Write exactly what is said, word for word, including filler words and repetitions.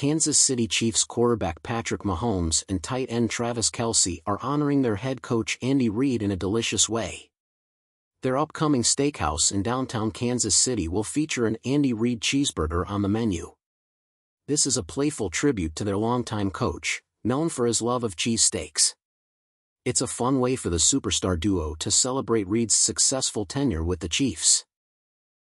Kansas City Chiefs quarterback Patrick Mahomes and tight end Travis Kelce are honoring their head coach Andy Reid in a delicious way. Their upcoming steakhouse in downtown Kansas City will feature an Andy Reid cheeseburger on the menu. This is a playful tribute to their longtime coach, known for his love of cheesesteaks. It's a fun way for the superstar duo to celebrate Reid's successful tenure with the Chiefs.